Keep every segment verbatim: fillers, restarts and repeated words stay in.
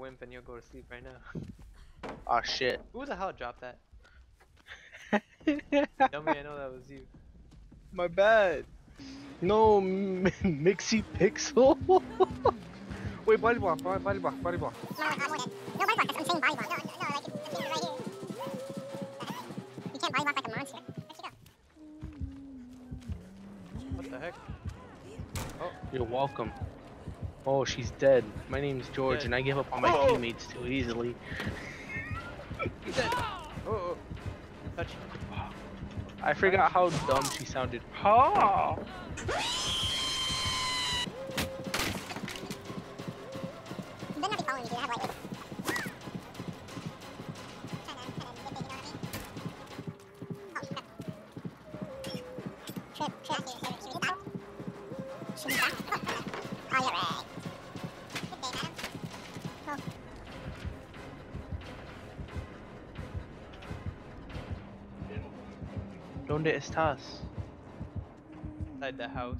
wimp and you'll go to sleep right now. Oh shit. Who the hell dropped that? Tell me I know that was you. My bad. No, m Mixie Pixel. Wait, body block, body, body block, body block. No, I want it. No, body block, that's what I'm saying, body block. No, no, like, it's right here. You can't body block like a monster. What the heck? Oh, you're welcome. Oh, she's dead. My name's George, dead. And I give up on my oh. teammates too easily. He's dead. Oh, oh. Touch. I forgot how dumb she sounded. Oh. ¿Dónde estás? Inside the house.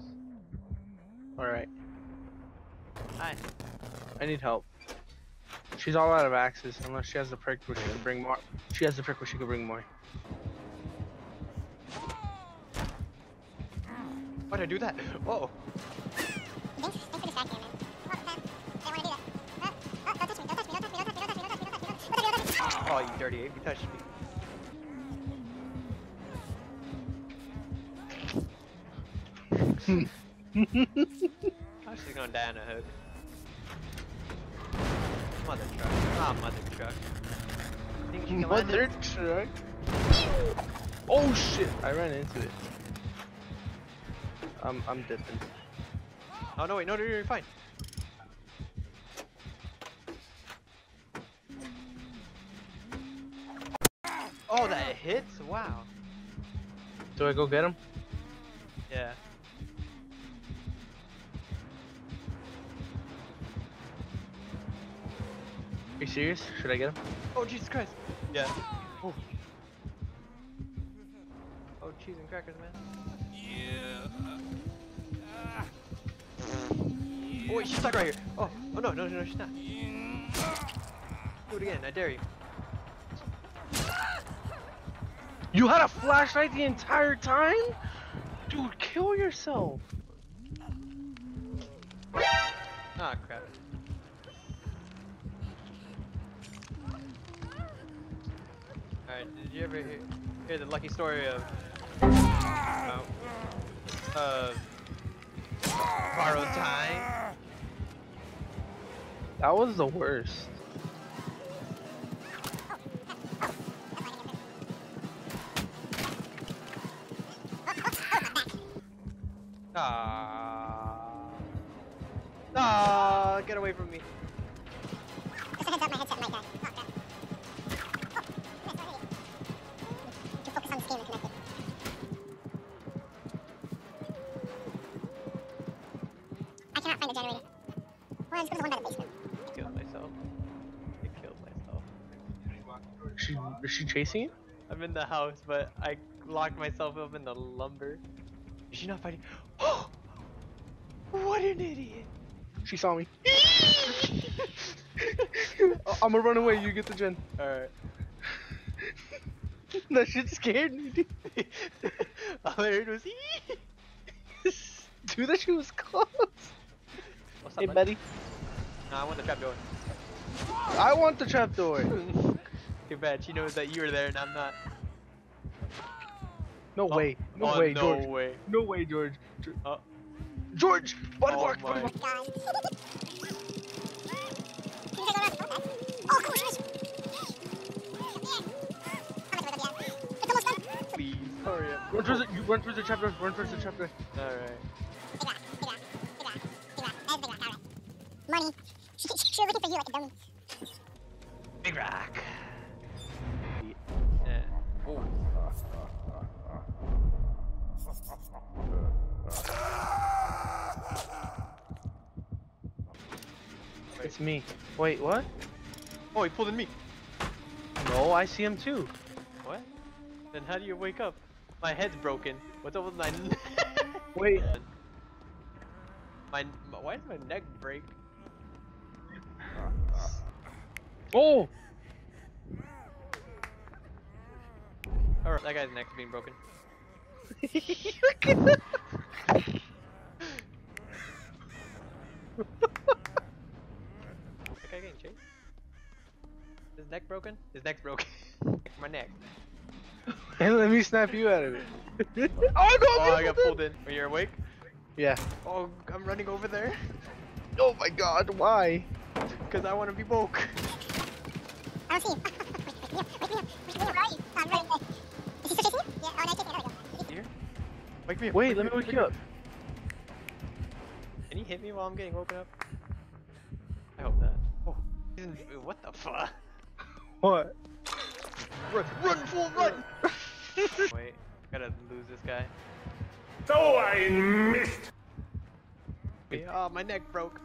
Alright. Hi. I need help. She's all out of axes unless she has the perk where she can bring more. She has the perk where she can bring more. Why'd I do that? Whoa. Oh, you dirty ape, you touched me. Oh, she's gonna die on a hook. Mother truck. Ah, oh, mother truck. Think she can mother truck? Oh shit! I ran into it. I'm I'm dipping. Oh no wait, no, no, you're fine. Oh, that hits! Wow. Do I go get him? Yeah. Are you serious? Should I get him? Oh Jesus Christ! Yeah. Oh, oh cheese and crackers, man. Yeah. Oh wait, she's stuck right here. Oh, oh no, no, no, she's not. Do it again, I dare you. You had a flashlight the entire time? Dude, kill yourself. Ah, crap. Alright, did you ever hear, hear the lucky story of uh, uh, borrowed time? That was the worst. Ah! Ah! Get away from me! Is she chasing you? I'm in the house, but I locked myself up in the lumber. Is she not fighting? Oh! What an idiot! She saw me. I'm gonna run away, you get the gen. Alright. That shit scared me, dude. All I heard was dude, that shit was close. What's up, hey, buddy? No, I want the trap door. I want the trap door. Too bad she knows that you were there and I'm not. No oh, way. No oh, way, no George. Way. No way, George. George. Uh, George! Body oh block, body block. Please, hurry up. Run towards the, you run towards the trap door. Run towards the trap door. Alright. Money. She, she was looking for you like a dummy. Big rock. It's me. Wait, what? Oh, he pulled in me. No, I see him too. What? Then how do you wake up? My head's broken. What's up with my neck? Wait. My, my why did my neck break? Oh! Alright, that guy's neck's being broken. That guy getting chased? His neck broken? His neck's broken. My neck. Hey, let me snap you out of it. Oh no! Oh, I got pulled in. Are you awake? Yeah. Oh, I'm running over there. Oh my god, why? Because I want to be woke. I don't see you. Where are you? I'm right there. Is he still chasing you? Yeah, oh, no, chasing me. There we go. Here? Wake me up. Wait, let me wake you up. Can you hit me while I'm getting woken up? I hope not. Oh. What the fuck? What? Run, run, fool, run! Wait, gotta lose this guy. So I missed! Yeah, oh, my neck broke.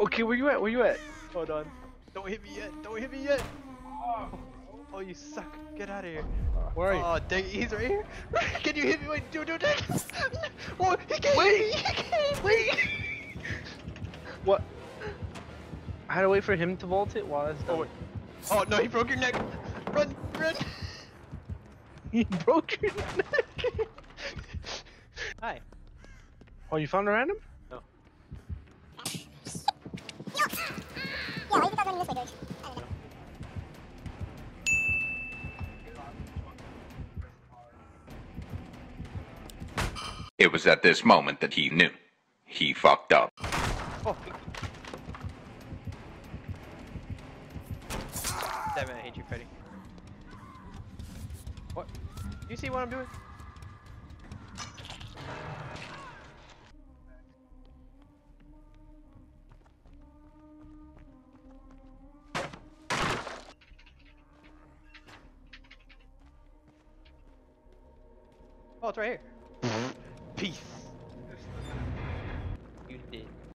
Okay, where you at? Where you at? Hold on. Don't hit me yet. Don't hit me yet. Oh, oh you suck. Get out of here. Where are you? Oh, dang it. He's right here. Can you hit me? Wait, dude, dude, dude. Oh, he can't. Wait. He can't. Wait. What? I had to wait for him to vault it while I was done. Oh, no, he broke your neck. Run, run. He broke your neck. Hi. Oh, you found a random? No. Yeah, you can go this way, dude. I don't know. It was at this moment that he knew. He fucked up. Oh. Damn it, I hate you, Freddy. What? You see what I'm doing? Oh, it's right here. Peace.